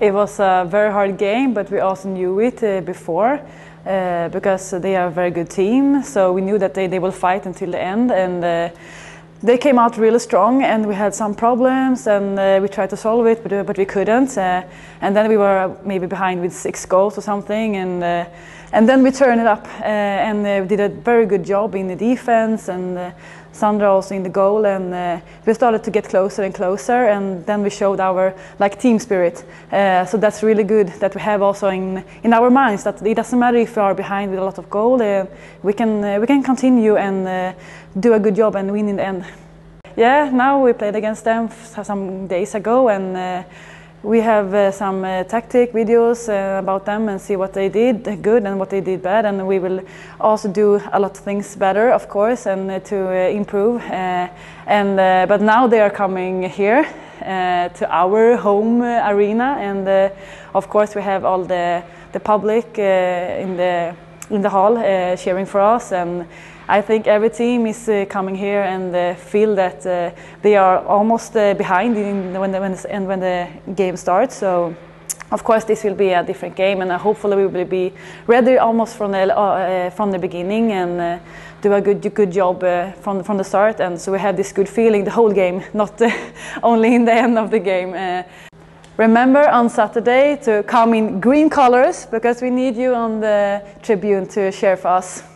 It was a very hard game, but we also knew it before because they are a very good team, so we knew that they will fight until the end, and they came out really strong, and we had some problems, and we tried to solve it, but we couldn't. And then we were maybe behind with 6 goals or something, and then we turned it up, and we did a very good job in the defense, and Sandra also in the goal, and we started to get closer and closer, and then we showed our team spirit. So that's really good that we have also in our minds that it doesn't matter if we are behind with a lot of goals, we can continue and do a good job and win in the end. Yeah, now we played against them some days ago, and we have some tactic videos about them and see what they did good and what they did bad, and we will also do a lot of things better, of course, and to improve. But now they are coming here to our home arena, and of course we have all the public in the hall cheering for us, and I think every team is coming here and feel that they are almost behind when the game starts. So, of course, this will be a different game, and hopefully we will be ready almost from the beginning and do a good job from the start. And so we have this good feeling the whole game, not only in the end of the game. Remember on Saturday to come in green colors, because we need you on the tribune to cheer for us.